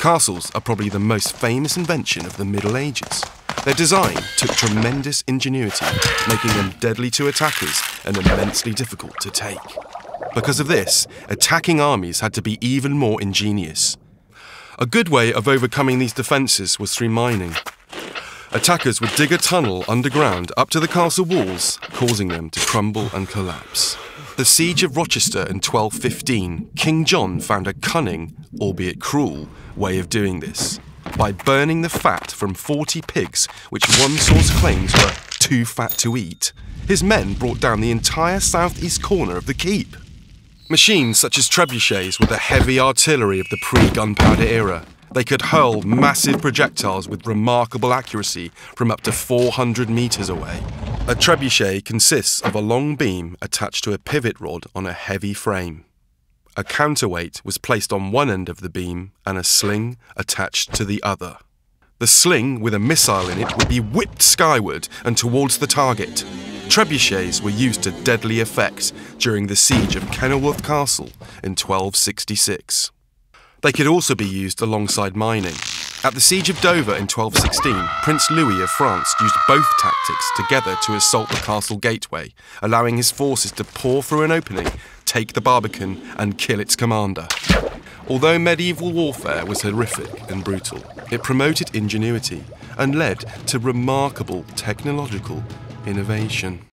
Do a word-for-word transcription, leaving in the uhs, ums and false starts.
Castles are probably the most famous invention of the Middle Ages. Their design took tremendous ingenuity, making them deadly to attackers and immensely difficult to take. Because of this, attacking armies had to be even more ingenious. A good way of overcoming these defences was through mining. Attackers would dig a tunnel underground up to the castle walls, causing them to crumble and collapse. The siege of Rochester in twelve fifteen, King John found a cunning, albeit cruel, way of doing this, by burning the fat from forty pigs, which one source claims were too fat to eat. His men brought down the entire southeast corner of the keep. Machines such as trebuchets were the heavy artillery of the pre-gunpowder era. They could hurl massive projectiles with remarkable accuracy from up to four hundred metres away. A trebuchet consists of a long beam attached to a pivot rod on a heavy frame. A counterweight was placed on one end of the beam and a sling attached to the other. The sling with a missile in it would be whipped skyward and towards the target. Trebuchets were used to deadly effect during the siege of Kenilworth Castle in twelve sixty-six. They could also be used alongside mining. At the siege of Dover in twelve sixteen, Prince Louis of France used both tactics together to assault the castle gateway, allowing his forces to pour through an opening, take the Barbican, and kill its commander. Although medieval warfare was horrific and brutal, it promoted ingenuity and led to remarkable technological innovation.